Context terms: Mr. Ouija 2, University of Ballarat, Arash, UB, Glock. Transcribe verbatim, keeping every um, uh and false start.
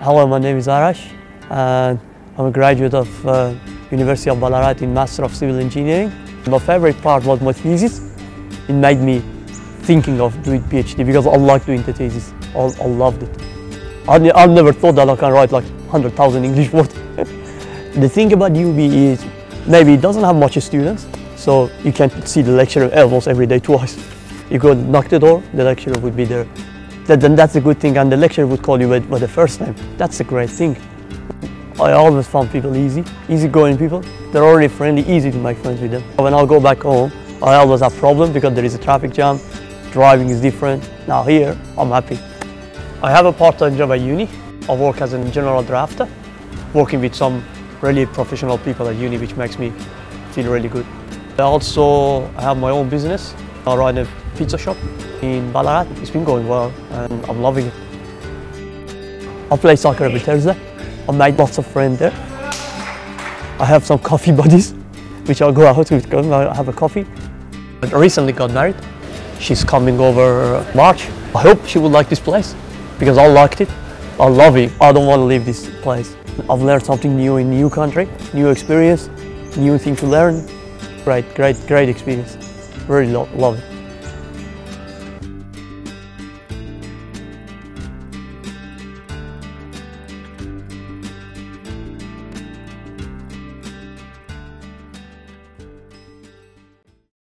Hello, my name is Arash. Uh, I'm a graduate of uh, University of Ballarat in Master of Civil Engineering. My favorite part was my thesis. It made me thinking of doing PhD because I like doing the thesis. I, I loved it. I, I never thought that I can write like one hundred thousand English words. The thing about U B is maybe it doesn't have much students, so you can see the lecturer almost every day twice. You go knock the door, the lecturer would be there. That, then that's a good thing, and the lecturer would call you by the first name. That's a great thing. I always found people easy, easygoing people. They're already friendly, easy to make friends with them. When I go back home, I always have problems because there is a traffic jam, driving is different. Now here, I'm happy. I have a part-time job at uni. I work as a general drafter, working with some really professional people at uni, which makes me feel really good. I also have my own business. I run a pizza shop in Ballarat. It's been going well and I'm loving it. I play soccer every Thursday. I made lots of friends there. I have some coffee buddies, which I'll go out with. I have a coffee. I recently got married. She's coming over March. I hope she will like this place because I liked it. I love it. I don't want to leave this place. I've learned something new in new country, new experience, new thing to learn. Great, great, great experience. Really lo- love it.